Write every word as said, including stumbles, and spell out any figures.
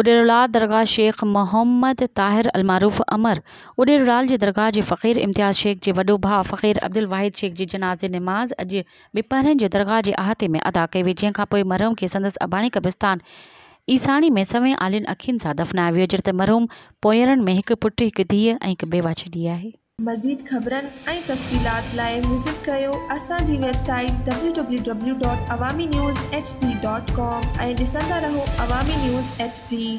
उडेरोलाल दरगाह शेख मोहम्मद ताहिर अलमारूफ अमर उडेरोलाल जी दरगाह जी फकीर इम्तियाज़ शेख जी वडो भा फकीर अब्दुल वाहिद शेख जी जनाज़े नमाज़ अज बिपहर जी दरगाह के अहाते में अदा कई हुई, जैंखा पोइ मरहूम के संदसि अबाणी कब्रिस्तान ईसाणी में सवें आलिन अखियुनि सां दफ़नायो वियो, जिते मरहूम पोयरनि में एक पुट, एक धीअ ऐं हिक बेवा छॾी आहे। मज़ीद ख़बरनि ऐं तफ़सीलात लाइ विज़िट कयो असांजी website W W W dot Awami news H D dot com ऐं ॾिसंदा रहो अवामी न्यूज़ एच डी।